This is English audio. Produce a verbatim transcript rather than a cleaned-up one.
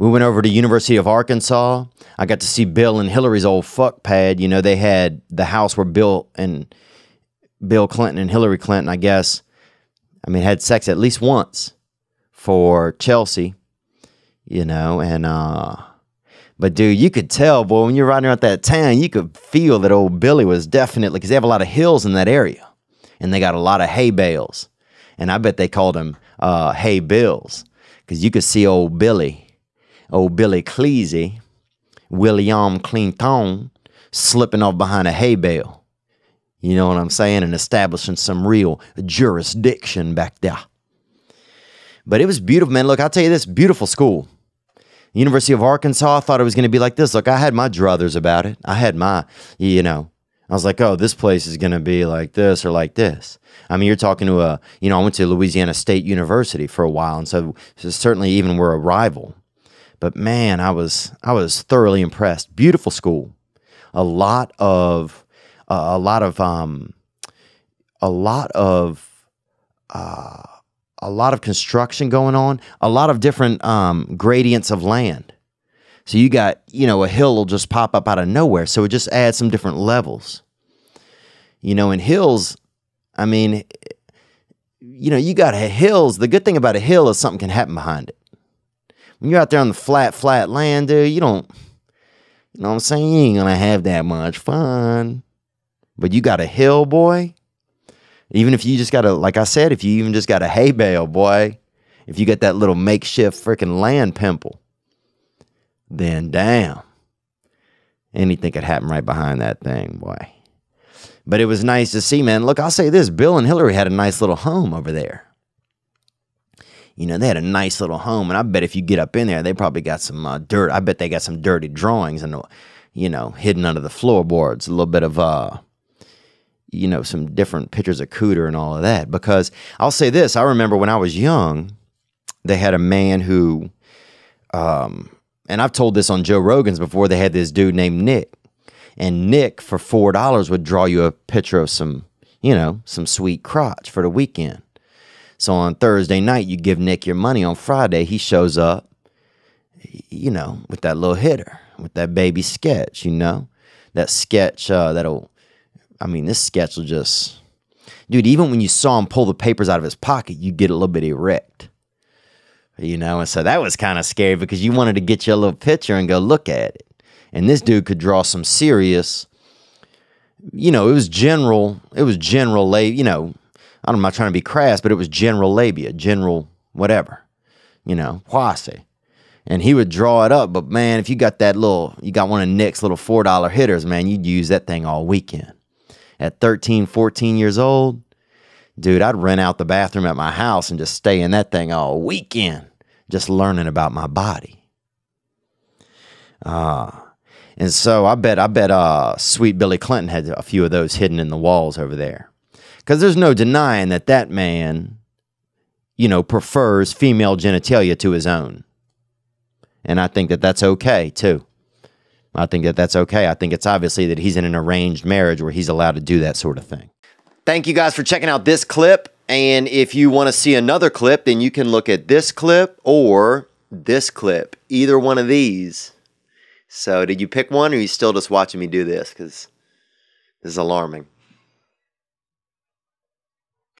We went over to University of Arkansas. I got to see Bill and Hillary's old fuck pad. You know, they had the house where Bill and Bill Clinton and Hillary Clinton, I guess, I mean, had sex at least once for Chelsea, you know, and, uh, but dude, you could tell, boy, when you're riding around that town, you could feel that old Billy was definitely, because they have a lot of hills in that area, and they got a lot of hay bales, and I bet they called them uh, hay bills, because you could see old Billy, old Billy Cleasy, William Clinton, slipping off behind a hay bale, you know what I'm saying, and establishing some real jurisdiction back there. But it was beautiful, man. Look, I'll tell you this, beautiful school. University of Arkansas, I thought it was going to be like this. Look, I had my druthers about it. I had my, you know, I was like, oh, this place is going to be like this or like this. I mean, you're talking to a, you know, I went to Louisiana State University for a while, and so, so certainly even we're a rival. But man, I was, I was thoroughly impressed. Beautiful school. A lot of, uh, a lot of, um, a lot of, uh, a lot of construction going on, a lot of different um, gradients of land. So you got, you know, a hill will just pop up out of nowhere. So it just adds some different levels. You know, in hills, I mean, you know, you got hills. The good thing about a hill is something can happen behind it. When you're out there on the flat, flat land, dude, you don't, you know what I'm saying? You ain't gonna have that much fun. But you got a hill, boy. Even if you just got a, like I said, if you even just got a hay bale, boy, if you got that little makeshift freaking land pimple, then damn, anything could happen right behind that thing, boy. But it was nice to see, man. Look, I'll say this, Bill and Hillary had a nice little home over there. You know, they had a nice little home, and I bet if you get up in there, they probably got some uh, dirt. I bet they got some dirty drawings and, you know, hidden under the floorboards, a little bit of, uh, you know, some different pictures of cooter and all of that. Because I'll say this, I remember when I was young, they had a man who, um, and I've told this on Joe Rogan's before, they had this dude named Nick. And Nick, for four dollars, would draw you a picture of some, you know, some sweet crotch for the weekend. So on Thursday night, you give Nick your money. On Friday, he shows up, you know, with that little hitter, with that baby sketch, you know, that sketch uh, that'll, I mean, this sketch will just, dude, even when you saw him pull the papers out of his pocket, you get a little bit erect, you know? And so that was kind of scary because you wanted to get your little picture and go look at it. And this dude could draw some serious, you know, it was general, it was general, la you know, I'm not trying to be crass, but it was general labia, general whatever, you know, posse. And he would draw it up, but man, if you got that little, you got one of Nick's little four dollar hitters, man, you'd use that thing all weekend. At thirteen, fourteen years old, dude, I'd rent out the bathroom at my house and just stay in that thing all weekend, just learning about my body. Uh, and so I bet, I bet uh, sweet Billy Clinton had a few of those hidden in the walls over there. Because there's no denying that that man, you know, prefers female genitalia to his own. And I think that that's okay, too. I think that that's okay. I think it's obviously that he's in an arranged marriage where he's allowed to do that sort of thing. Thank you guys for checking out this clip. And if you want to see another clip, then you can look at this clip or this clip, either one of these. So did you pick one, or are you still just watching me do this? Because this is alarming.